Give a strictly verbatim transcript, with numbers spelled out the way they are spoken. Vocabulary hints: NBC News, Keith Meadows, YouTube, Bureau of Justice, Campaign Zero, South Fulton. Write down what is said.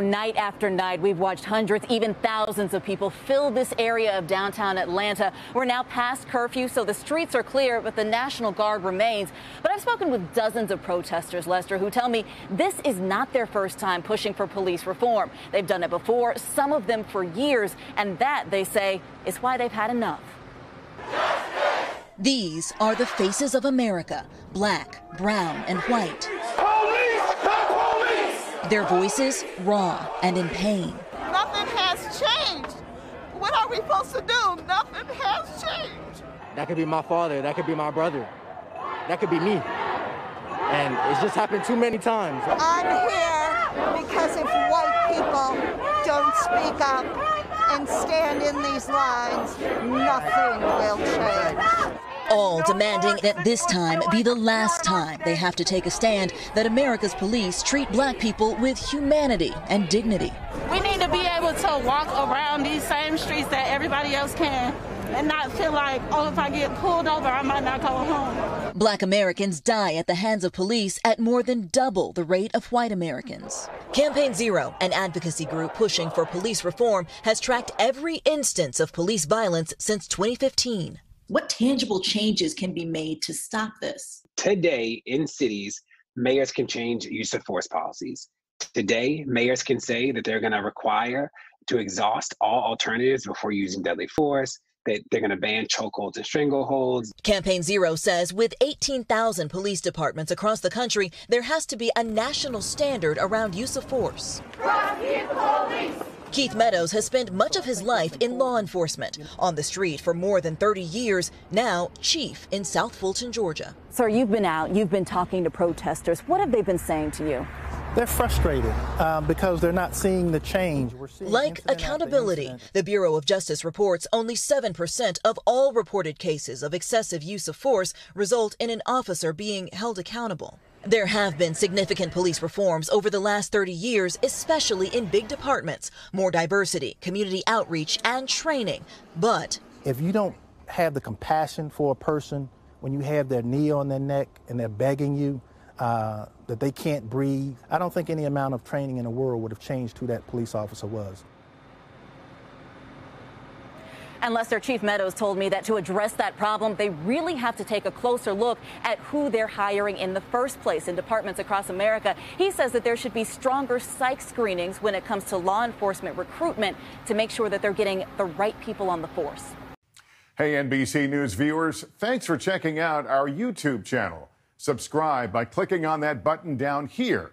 Night after night, we've watched hundreds, even thousands of people fill this area of downtown Atlanta. We're now past curfew, so the streets are clear, but the National Guard remains. But I've spoken with dozens of protesters, Lester, who tell me this is not their first time pushing for police reform. They've done it before, some of them for years, and that, they say, is why they've had enough. These are the faces of America, black, brown, and white. Their voices raw and in pain. Nothing has changed. What are we supposed to do? Nothing has changed. That could be my father. That could be my brother. That could be me. And it's just happened too many times. I'm here because if white people don't speak up and stand in these lines, nothing will change. All demanding that this time be the last time they have to take a stand that America's police treat black people with humanity and dignity. We need to be able to walk around these same streets that everybody else can and not feel like, oh, if I get pulled over, I might not go home. Black Americans die at the hands of police at more than double the rate of white Americans. Campaign Zero, an advocacy group pushing for police reform, has tracked every instance of police violence since twenty fifteen. What tangible changes can be made to stop this? Today, in cities, mayors can change use of force policies. Today, mayors can say that they're going to require to exhaust all alternatives before using deadly force, that they're going to ban chokeholds and strangleholds. Campaign Zero says with eighteen thousand police departments across the country, there has to be a national standard around use of force. Prosecute the police! Keith Meadows has spent much of his life in law enforcement, on the street for more than thirty years, now chief in South Fulton, Georgia. Sir, you've been out, you've been talking to protesters. What have they been saying to you? They're frustrated uh, because they're not seeing the change. We're seeing like accountability, the Bureau of Justice reports only seven percent of all reported cases of excessive use of force result in an officer being held accountable. There have been significant police reforms over the last thirty years, especially in big departments, more diversity, community outreach, and training. But if you don't have the compassion for a person when you have their knee on their neck and they're begging you uh, that they can't breathe, I don't think any amount of training in the world would have changed who that police officer was. And Lester, Chief Meadows told me that to address that problem, they really have to take a closer look at who they're hiring in the first place in departments across America. He says that there should be stronger psych screenings when it comes to law enforcement recruitment to make sure that they're getting the right people on the force. Hey, N B C News viewers, thanks for checking out our YouTube channel. Subscribe by clicking on that button down here